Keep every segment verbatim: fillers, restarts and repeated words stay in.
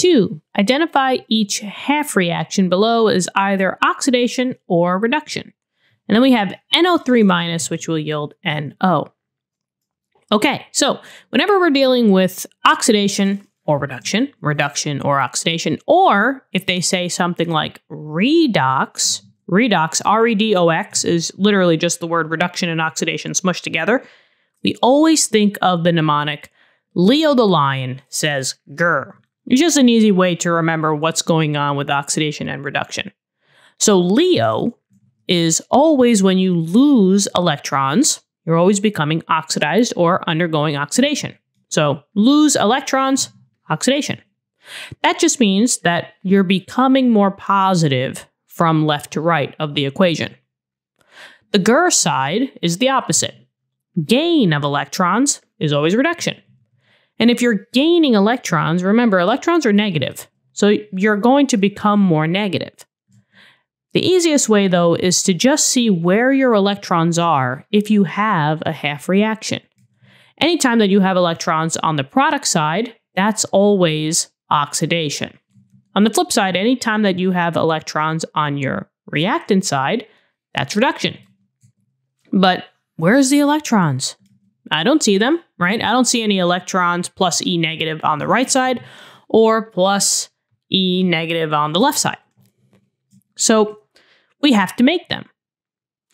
two. Identify each half reaction below as either oxidation or reduction. And then we have N O three minus, which will yield N O. Okay, so whenever we're dealing with oxidation or reduction, reduction or oxidation, or if they say something like redox, redox, R E D O X is literally just the word reduction and oxidation smushed together, we always think of the mnemonic Leo the Lion says G E R. It's just an easy way to remember what's going on with oxidation and reduction. So Leo is always when you lose electrons, you're always becoming oxidized or undergoing oxidation. So lose electrons, oxidation. That just means that you're becoming more positive from left to right of the equation. The G E R side is the opposite. Gain of electrons is always reduction. And if you're gaining electrons, remember electrons are negative, so you're going to become more negative. The easiest way, though, is to just see where your electrons are if you have a half reaction. Anytime that you have electrons on the product side, that's always oxidation. On the flip side, anytime that you have electrons on your reactant side, that's reduction. But where's the electrons? I don't see them, right? I don't see any electrons plus E negative on the right side or plus E negative on the left side. So we have to make them.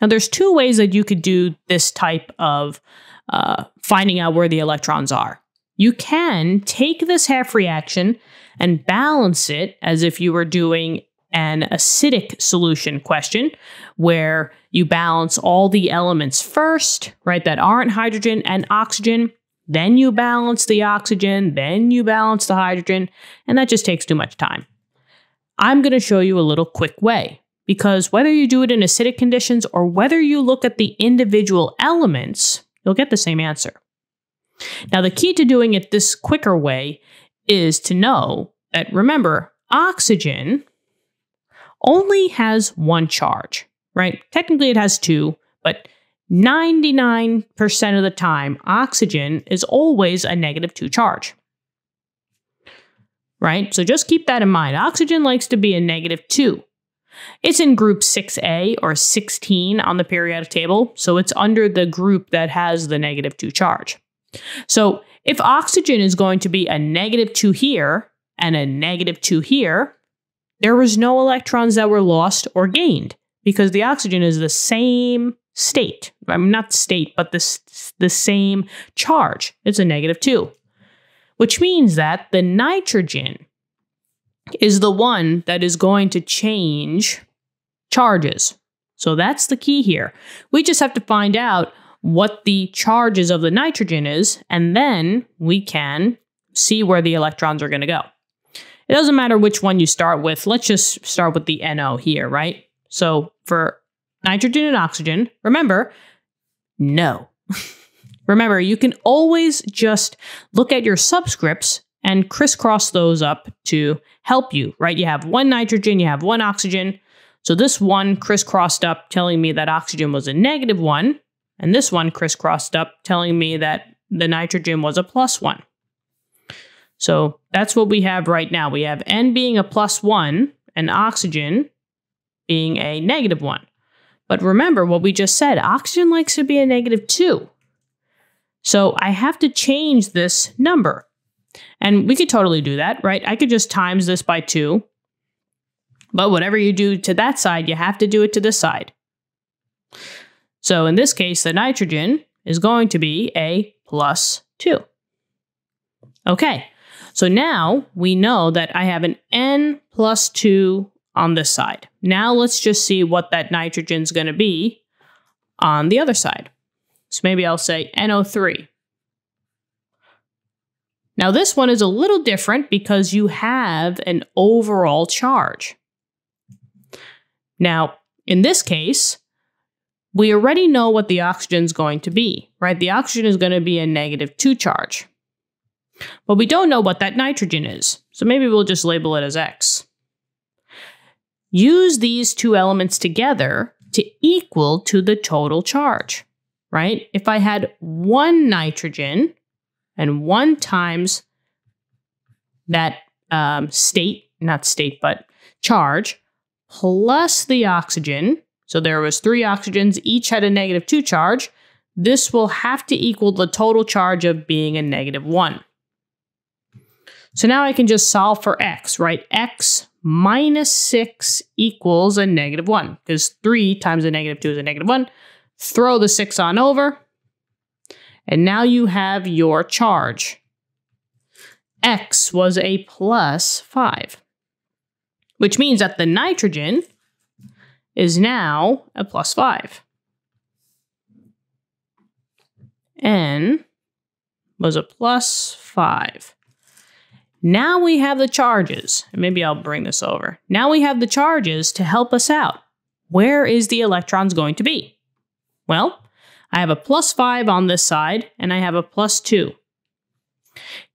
Now, there's two ways that you could do this type of uh, finding out where the electrons are. You can take this half reaction and balance it as if you were doing an acidic solution question where you balance all the elements first, right, that aren't hydrogen and oxygen. Then you balance the oxygen, then you balance the hydrogen, and that just takes too much time. I'm going to show you a little quick way, because whether you do it in acidic conditions or whether you look at the individual elements, you'll get the same answer. Now, the key to doing it this quicker way is to know that, remember, oxygen only has one charge, right? Technically, it has two, but ninety-nine percent of the time, oxygen is always a negative two charge. Right? So just keep that in mind. Oxygen likes to be a negative two. It's in group six A or sixteen on the periodic table, so it's under the group that has the negative two charge. So if oxygen is going to be a negative two here and a negative two here, there was no electrons that were lost or gained because the oxygen is the same state. I mean, not state, but the, the same charge. It's a negative two. Which means that the nitrogen is the one that is going to change charges. So that's the key here. We just have to find out what the charges of the nitrogen is, and then we can see where the electrons are going to go. It doesn't matter which one you start with. Let's just start with the N O here, right? So for nitrogen and oxygen, remember, no. Remember, you can always just look at your subscripts and crisscross those up to help you, right? You have one nitrogen, you have one oxygen. So this one crisscrossed up telling me that oxygen was a negative one, and this one crisscrossed up telling me that the nitrogen was a plus one. So that's what we have right now. We have N being a plus one and oxygen being a negative one. But remember what we just said, oxygen likes to be a negative two. So I have to change this number. And we could totally do that, right? I could just times this by two. But whatever you do to that side, you have to do it to this side. So in this case, the nitrogen is going to be a plus two. Okay, so now we know that I have an N plus two on this side. Now let's just see what that nitrogen is going to be on the other side. So maybe I'll say N O three. Now this one is a little different because you have an overall charge. Now, in this case, we already know what the oxygen is going to be, right? The oxygen is going to be a negative two charge. But we don't know what that nitrogen is. So maybe we'll just label it as X. Use these two elements together to equal to the total charge. Right? If I had one nitrogen and one times that um, state, not state, but charge, plus the oxygen. So there was three oxygens, each had a negative two charge. This will have to equal the total charge of being a negative one. So now I can just solve for x, right? X minus six equals a negative one, because three times a negative two is a negative one. Throw the six on over, and now you have your charge. X was a plus five, which means that the nitrogen is now a plus five. N was a plus five. Now we have the charges, and maybe I'll bring this over. Now we have the charges to help us out. Where is the electrons going to be? Well, I have a plus five on this side, and I have a plus two.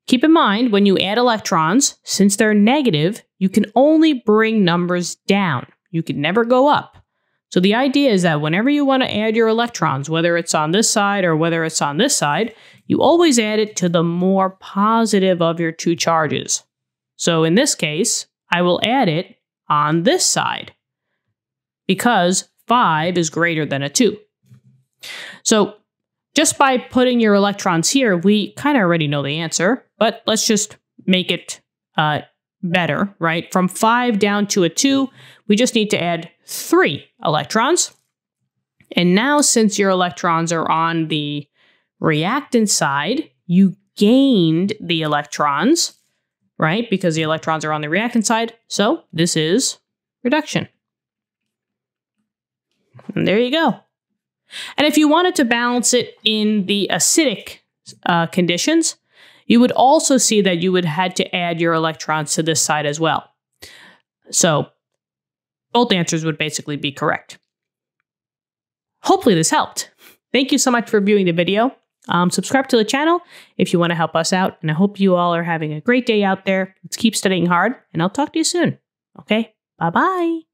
Keep in mind, when you add electrons, since they're negative, you can only bring numbers down. You can never go up. So the idea is that whenever you want to add your electrons, whether it's on this side or whether it's on this side, you always add it to the more positive of your two charges. So in this case, I will add it on this side because five is greater than a two. So just by putting your electrons here, we kind of already know the answer, but let's just make it uh, better, right? From five down to a two, we just need to add three electrons. And now since your electrons are on the reactant side, you gained the electrons, right? Because the electrons are on the reactant side. So this is reduction. And there you go. And if you wanted to balance it in the acidic uh, conditions, you would also see that you would had to add your electrons to this side as well. So both answers would basically be correct. Hopefully this helped. Thank you so much for viewing the video. Um, subscribe to the channel if you want to help us out. And I hope you all are having a great day out there. Let's keep studying hard, and I'll talk to you soon. Okay, bye-bye.